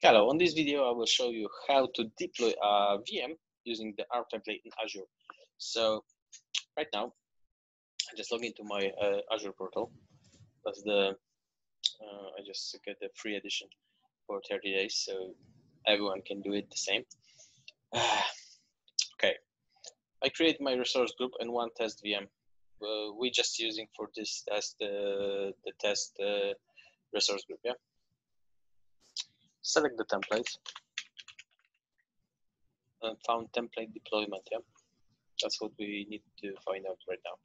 Hello, on this video I will show you how to deploy a VM using the ARM template in Azure. So right now, I just log into my Azure portal. That's the, I just get the free edition for 30 days, so everyone can do it the same. Okay, I create my resource group and one test VM. We're just using for this test, the test resource group, yeah? Select the template and found template deployment. Yeah, that's what we need to find out right now.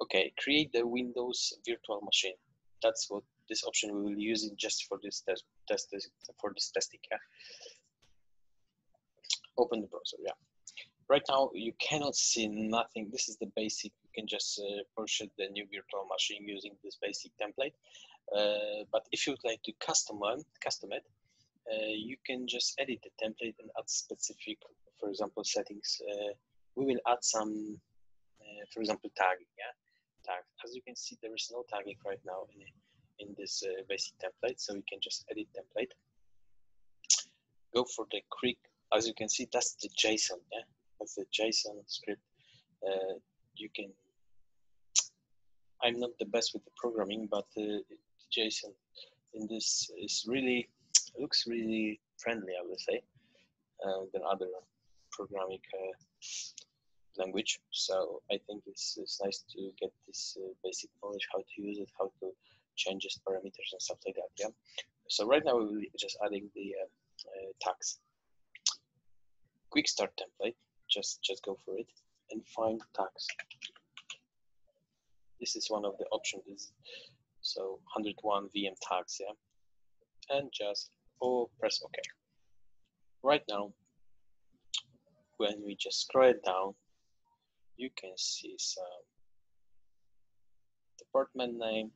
Okay, create the Windows virtual machine. That's what this option we will use it just for this testing. Yeah. Open the browser. Yeah. Right now you cannot see nothing. This is the basic. You can just purchase the new virtual machine using this basic template. But if you would like to custom it. You can just edit the template and add specific, for example, settings. We will add some, for example, tagging. Yeah, tag. As you can see, there is no tagging right now in this basic template, so we can just edit template. Go for the quick. As you can see, that's the JSON. Yeah, that's the JSON script. You can. I'm not the best with the programming, but JSON in this is really. It looks really friendly, I would say, than other programming language. So I think it's nice to get this basic knowledge, how to use it, how to change its parameters and stuff like that. Yeah. So right now we're just adding the tags. Quick start template. Just go for it and find tags. This is one of the options. So 101 VM tags. Yeah. And just press OK. Right now, when we just scroll it down, you can see some department name,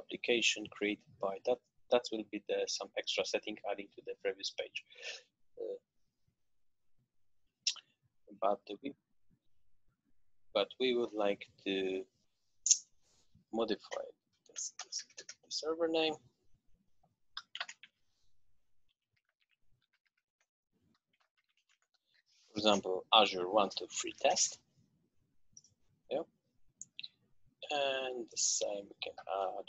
application created by that. That will be the some extra setting adding to the previous page. But we would like to modify this. Server name, for example, Azure 123 test. Yeah, and the same we can add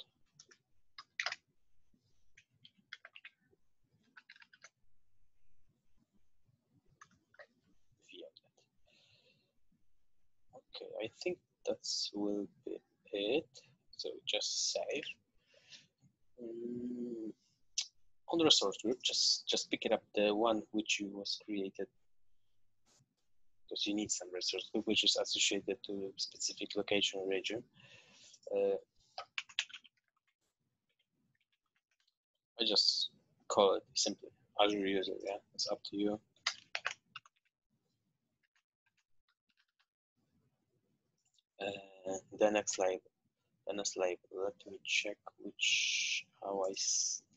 VM. Okay, I think that will be it. So just save. On the resource group, just pick it up the one which you was created, because you need some resource group which is associated to a specific location region. I just call it simply Azure user. Yeah, it's up to you. The next slide. Let me check how I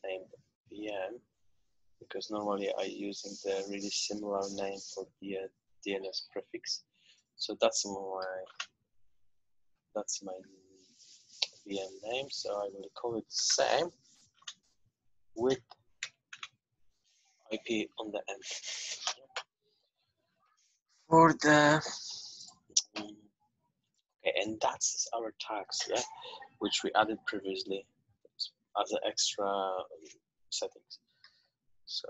named VM, because normally I using the really similar name for the DNS prefix. So that's my VM name. So I will call it the same with IP on the end. For the and that's our tags, yeah, which we added previously as an extra settings. So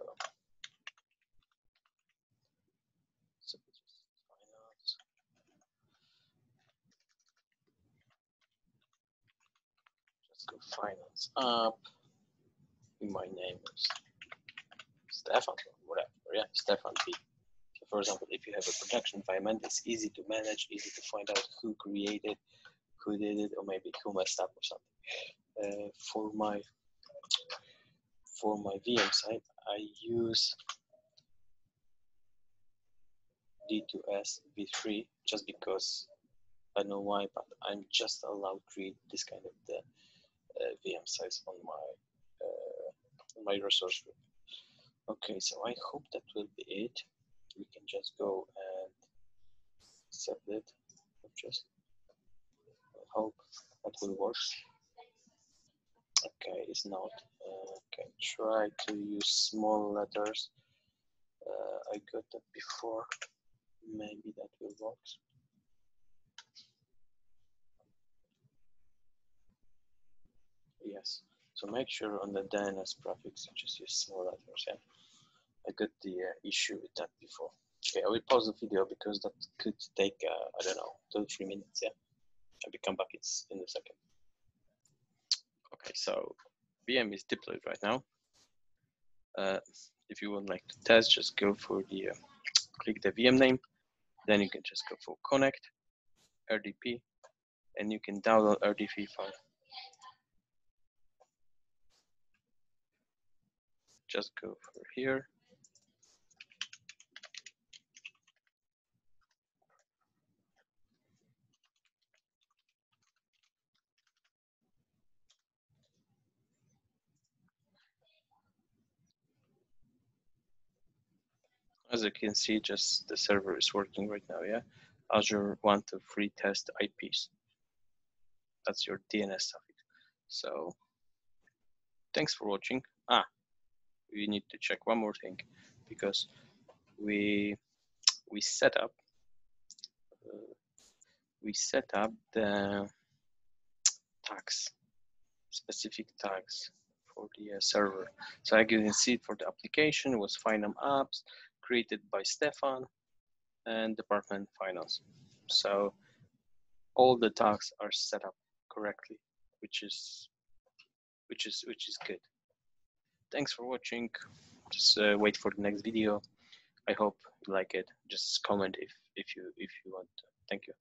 just go finance up. My name is Stefan, whatever. Yeah, Stefan P. For example, if you have a production environment, it's easy to manage, easy to find out who created, who did it, or maybe who messed up or something. For my VM site, I use D2S v3 just because I don't know why, but I'm just allowed to create this kind of the VM size on my resource group. Okay, so I hope that will be it. We can just go and set it. Just hope that will work. Okay, it's not. Okay, try to use small letters. I got that before. Maybe that will work. Yes. So make sure on the DNS prefix, you just use small letters. Yeah. I got the issue with that before. Okay, I will pause the video because that could take, I don't know, 2 or 3 minutes. Yeah. I will come back in a second. Okay, so VM is deployed right now. If you would like to test, just go for the, click the VM name. Then you can just go for connect, RDP, and you can download RDP file. Just go for here. As you can see, just the server is working right now, yeah? Azure 123 test IPs. That's your DNS traffic. So, thanks for watching. Ah, we need to check one more thing because we set up the tags, specific tags for the server. So I can see for the application it was Finance Apps, created by Stefan, and Department Finance. So all the tags are set up correctly, which is good. Thanks for watching. Just wait for the next video. I hope you like it. Just comment if you want to. Thank you.